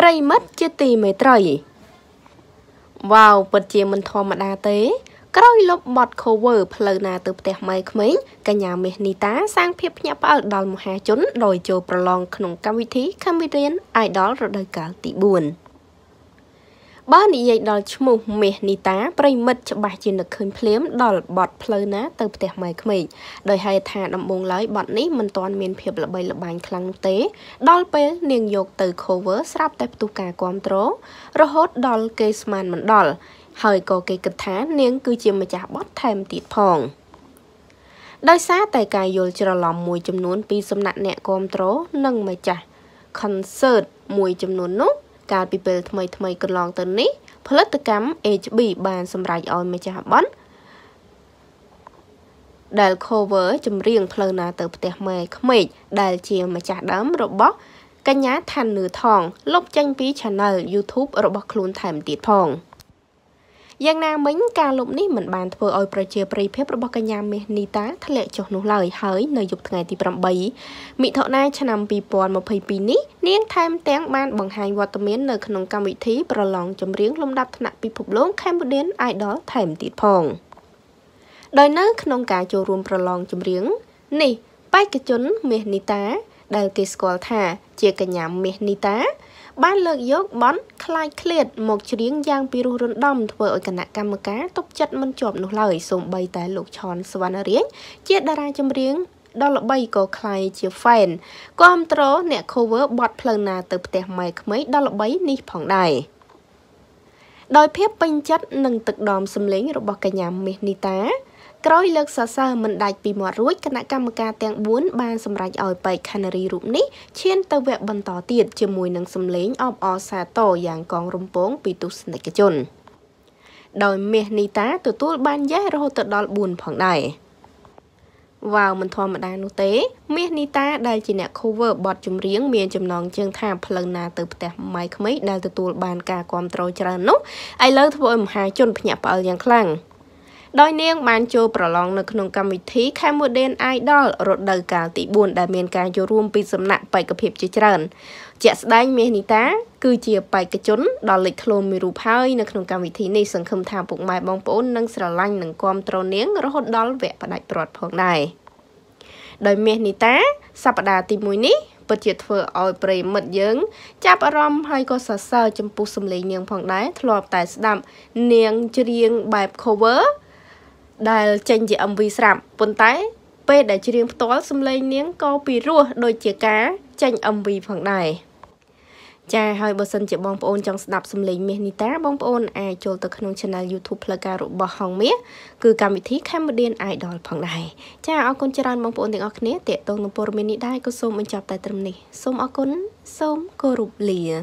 Prey mất chia tì mấy trời. Wow, bật chia mình thua mặt đá tế. Cói lộp bọt khổ vỡ lời nà từ tẹp mấy mấy. Cả nhà mình ní tá sang phép nhạc bảo đòi một hai chốn đòi chô bà lòng khổng cam vi thí khám vi riêng ai đó rồi đời cả tỷ buồn. Bá ní dạy đòi chú mù mình ní tá Prey mất cho bà chì nực khuyên phếm đòi bọt lời nà từ tẹp mấy mấy. Đời hai thà đậm bông lối bọn ní mình toàn miền phép là bây là bàn khăn tế. Đòi bê niềng dột từ khổ vỡ srap tẹp tù cả quam trố. Rồi hốt đòi kê sman mình đòi. Hơi có cái kịch thá nên cứ chìm mà chả bót thêm tiết phòng. Đói xá tài cài dồn cho lòng mùi chùm nôn pi xâm nạn nẹ con trố nâng mà chả concert mùi chùm nôn nút cao bị bê thmây cực lòng tên ní phá tự cắm ế chú bì bàn xâm rạch ôi mà chả bót. Đài khô vỡ chùm riêng phá nà tự tế mê khmệt đài chìm mà chả đám rộp bót. Cái nhá thành nửa thòng lúc chanh phí channel YouTube rộp bót luôn thêm tiết phòng. Giang nàng mình ca lúc ní mình bàn thơ ôi bà chìa bì phép rô bọc cả nhà mình ní tá thất lệ chọc nụ lời hới nơi dục thằng ngày tì bạm bấy. Mị thọ nai cho nằm bì bòn một phây bì ní, niên thêm tiếng bàn bằng hành vọt tâm miến nơi khả nông cam vị thí bà lòng chấm riêng lông đạp thân nặng bì phục lốn khem bù đến ai đó thèm tiết phòng. Đời nơi khả nông cả chô rùm bà lòng chấm riêng, nì, bách cái chốn mình ní tá, đào kê squa thả, chìa cả nhà mình ní tá. Bán lợi dốc bón khai khliệt một chữ riêng giang piru rôn đom vợ cả nạ cam cá tốc chất mân chộp nụ lời sùng bay tại lục tròn svan riêng chiết đa ra chấm riêng đó là bay có khai chia phèn con trố nè cover bọt phần nà từ tè mày mấy đó là bấy ni phẳng đài đòi phép binh chất nâng tực đòm xâm lính rồi bỏ cả nhà mình ni tá. Cói lực xa xa mình đạch bị mọt rối các nạ cam ca tiếng bốn ban xâm rạch ỏi bảy canary rụm ní trên tàu vẹn bần tỏ tiệt chưa mùi nâng xâm lính ọp ọ xa tổ dạng con rung bóng bị tụ sinh cái chôn. Đòi mẹ ní tá tụi tôi ban giá rồi tụi đó buồn phẳng đài. Vào mình thoa mặt đá nụ tế, mẹ ní tá đài chỉ nẹ cover bọt chùm riêng miền chùm nòng chương thà phần nà từ tẹp máy khmích đài tụi tôi ban ca quam trôi tràn nút. Ai lỡ thôi một hai chôn phải nhập ở dạng khăn. Đôi niên bàn chô bà lòng nâng nông cam vị thí khai mùa đen ai đó rốt đời cả tỷ buồn đà miền ca chô rùm bị xâm nặng bày cập hiệp chế trần. Chạc xa đánh mẹ ní tá, cư chìa bày cà chốn đò lịch thô mì rụp hơi nâng nông cam vị thí này sẵn khâm thà bụng mai bóng bố nâng sẵn lanh nâng quam trô niên rồi hốt đó vẹn bà đại bọt phòng này. Đôi mẹ ní tá, xa bà đà tìm mùi ní, bà chìa thơ ôi bầy mật dưỡng, chạp ở rõm hay có xa xa châm bú xâm lý niên phòng đáy thọp tài sạm niên riêng bài cover. Đài chênh dị âm vi sạm, bốn tái, bê đại chữ riêng tốt xâm lên niếng có bì rùa đôi chìa cá, chênh âm vi phẳng này. Chà, hơi bờ sân chìa bóng bồn trong sạp xâm lên mẹ ní tá bóng bồn ai chôn từ khăn channel YouTube là gà rụi bỏ hòng mía, cứ cảm vị thí khám một điên ai đòi phẳng này. Chà, áo con chà răn bóng bồn tình ọc nế tiệ tôn ngô bồn mẹ ní đai có xôm anh chọc tài tâm này, xôm áo con, xôm cô rụp lìa.